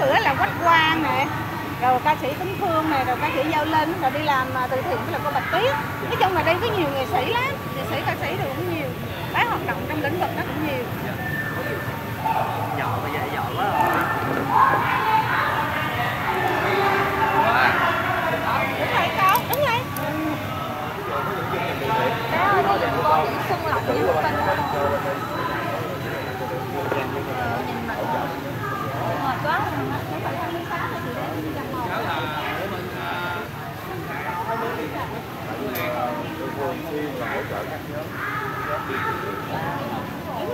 bữa là Quách Quang nè, rồi ca sĩ Tấn Phương này, rồi ca sĩ Giao Linh, rồi đi làm từ thiện với là cô Bạch Tuyết. Nói chung là đây có nhiều nghệ sĩ lắm, nghệ sĩ ca sĩ thì cũng nhiều, bác hoạt động trong lĩnh vực đó cũng nhiều. Giỏi vậy, giỏi quá rồi. Đúng rồi con, đúng rồi. Đó ơi, bây giờ cô chỉ xung lọc với một bên đó thôi. Nhìn mặt mệt quá rồi mà, nó phải 28 rồi chị đến 101.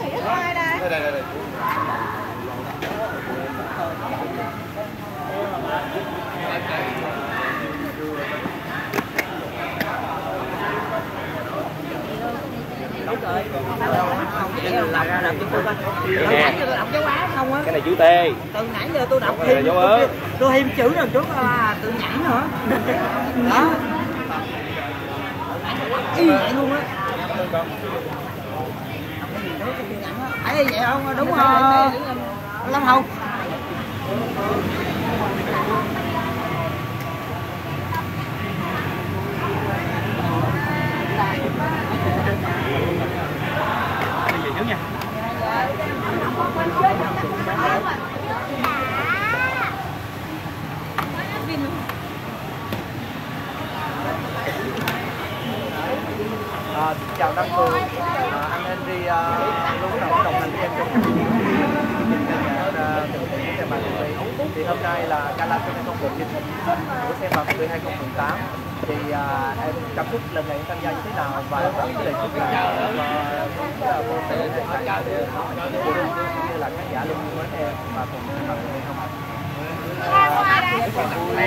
Những người ít ai đây? Đây. Cái này chữ T. Từ nãy giờ tôi đọc thêm, tôi thêm chữ rồi trước là tự nhảy nữa. Đó. Y vậy luôn á. Phải vậy không? Đúng không? Lắm không? Chào Đăng Cường, anh Henry luôn đồng hành với em trong chương trình Xem Bà TV. Thì hôm nay là gala Xem Bà TV của Xem Bà TV 2018. Thì em cảm xúc lần này tham gia như thế nào và có những lời chúc là vô thể tại như là khán giả luôn với em và cùng tham gia không? Tài của ai đây? Đi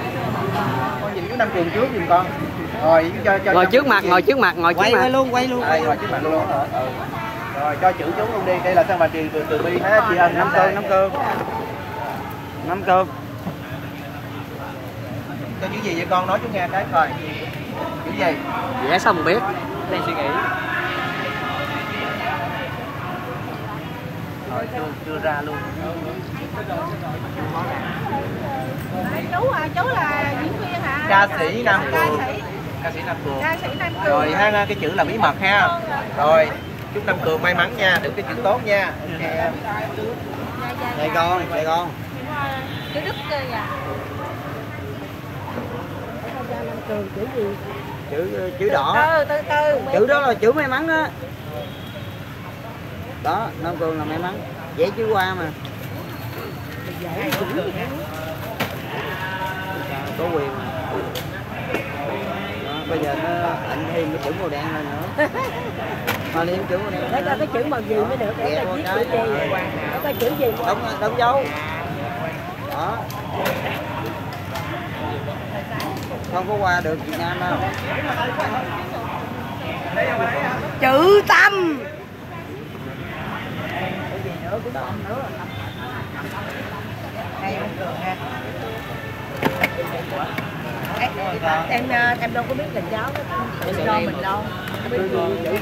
Con nhìn chú Đăng Cường trước dùm con. Rồi ngồi trước mặt. Quay luôn. Rồi cho chữ chú luôn đi. Đây là Xem Bà Truyền từ Bi ha chị Hân. Nắm cơm. Cho chữ gì vậy con, nói chú nghe cái coi. Chữ gì? Vẽ xong biết. Đang suy nghĩ. Rồi chưa ra luôn. Chú là diễn viên hả? Ca sĩ Nam Cường. Rồi ha, cái chữ là bí mật ha. Rồi, chúc Nam Cường may mắn nha, được cái chữ tốt nha. Đây con. Chữ Đức cơ nhà. Chữ gì? Chữ đỏ. Từ. Chữ đó là chữ may mắn đó. Đó, Nam Cường là may mắn. Vẽ chữ qua mà. Có quyền mà. Đó, bây giờ nó ảnh thêm cái chữ màu đen lên nữa. Mà thêm chữ màu đen. Để coi cái chữ màu gì mới được. Để coi chữ gì. Đóng dấu. Đó. Không có qua được Việt Nam đâu. Chữ tâm. Em đâu có biết là giáo do mình đâu. Bình thường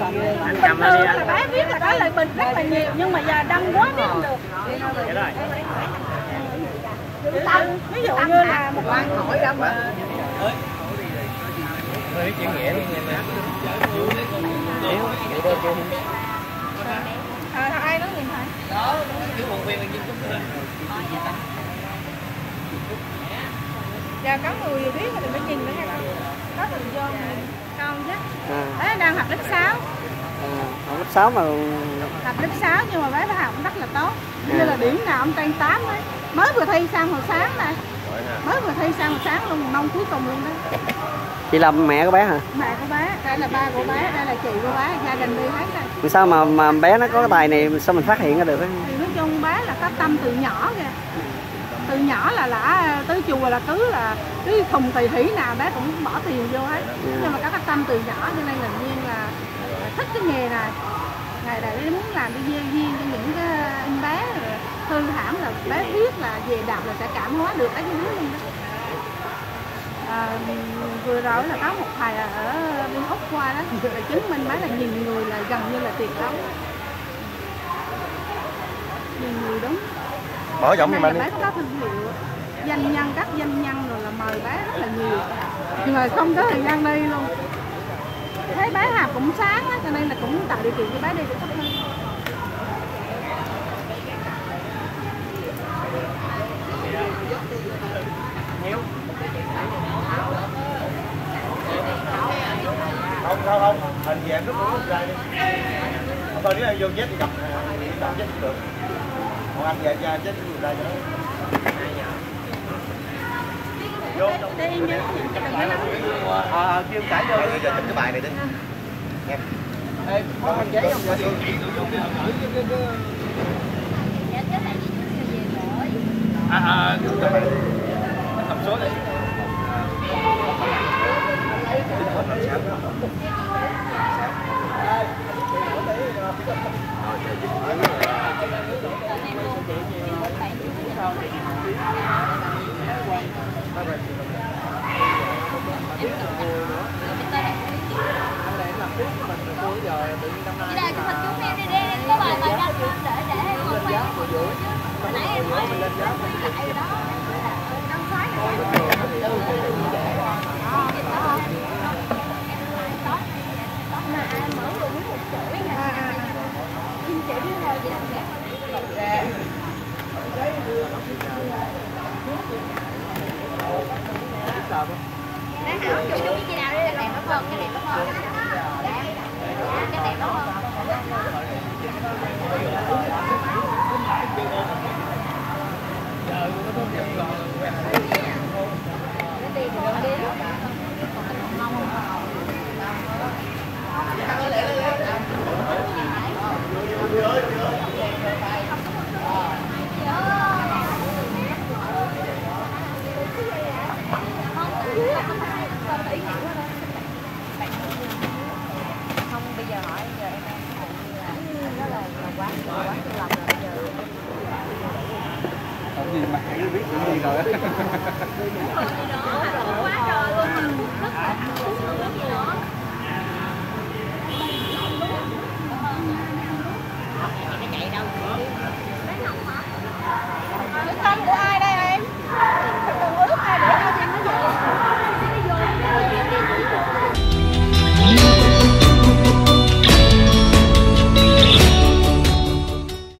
là bé biết là có lời bình rất là nhiều, nhưng mà giờ đăng quá biết không được. Chữ tâm, ví dụ như là một bạn hỏi đâu mà ai nói gì hả? Đó, giờ có người biết thì Con chứ. Bé đang học lớp 6. Học lớp 6 mà... Học lớp 6 nhưng mà bé đã học rất là tốt. Nên là điểm nào ông trên 8 ấy. Mới vừa thi xong hồi sáng này. Mới vừa thi xong hồi sáng luôn, mong cuối cùng luôn đó. Chị là mẹ của bé hả? Mẹ của bé, đây là ba của bé, đây là chị của bé, gia đình đi hết rồi. Vì sao mà bé nó có cái tài này, sao mình phát hiện ra được ấy? Thì nói chung bé là có tâm từ nhỏ kìa. Từ nhỏ là tới chùa là cứ thùng tỳ thủy nào bé cũng bỏ tiền vô hết. Nhưng mà có cái tâm từ nhỏ cho nên là nhiên là thích cái nghề này. Ngày đầu bé muốn làm đi viên cho những cái em bé hư hãm là bé biết là về đạp là sẽ cảm hóa được cái thứ mình đó. Vừa rồi là có một thầy ở bên Úc qua đó là chứng minh mấy là nhìn người là gần như là tuyệt đối. Nhìn người đúng. Mở rộng này bán có thương hiệu danh nhân, các danh nhân rồi là mời bán rất là nhiều. Nhưng mà không có thời gian đi luôn. Thấy bán hạp cũng sáng á, cho nên là cũng tạo điều kiện cho bán đi được thấp hơn. Không, hình dạng rất là ra đi. Thôi nếu vô dép thì gặp tạm dép được. Còn anh về ra dép thì ra cho vô trong đi nhớ kêu cãi vô đi cho cái bài này đi. Nghe. Ê, có con giấy không vậy? Dạ cái này về rồi. Tập số đi. Quá trời luôn, rất là hạnh phúc, rất nhiều.